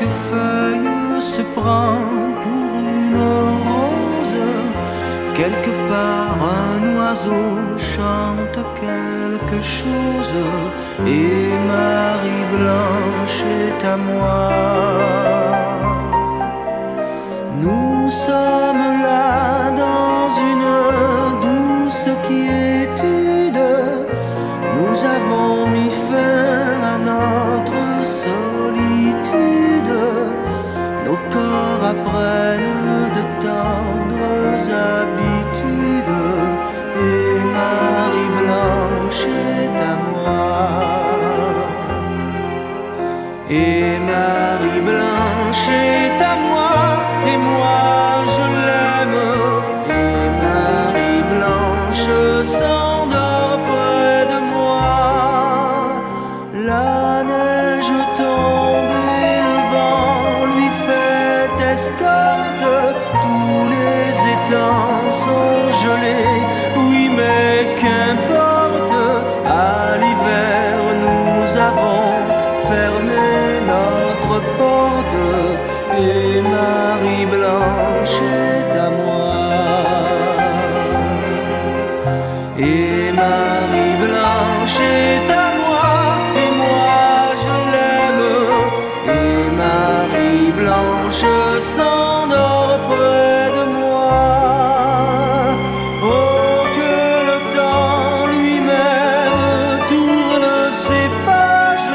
chaque feuille se prend pour une rose. Quelque part un oiseau chante quelque chose, et Marie-Blanche est à moi. Nous sommes là dans une douce quiétude. Nous avons mis fin à notre solitude. Nos corps apprennent de tendres habitudes, et Marie-Blanche est à moi. Et Marie-Blanche est à moi, et moi je l'aime. Et Marie-Blanche s'endort près de moi. La neige tombe et le vent lui fait escorte. Tous les étangs sont gelés, oui mais qu'importe. À l'hiver nous avons fermé notre porte, et Marie-Blanche est à moi. Et Marie-Blanche est à moi, et moi je l'aime. Et Marie-Blanche s'endort près de moi. Oh, que le temps lui-même tourne ses pages.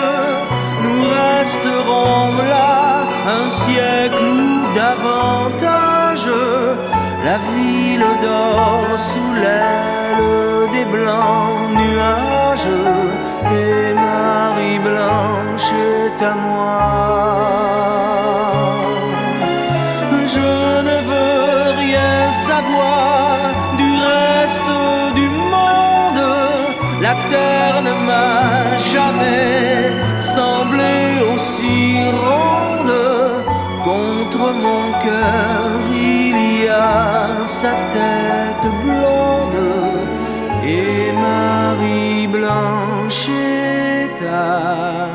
Nous resterons là un siècle ou davantage. La ville dort sous l'aile des blancs nuages, et Marie-Blanche est à moi. Je ne veux rien savoir du reste du monde. La terre ne m'a jamais semblé aussi ronde. Contre mon cœur, il y a sa tête blonde, et Marie-Blanche est à moi.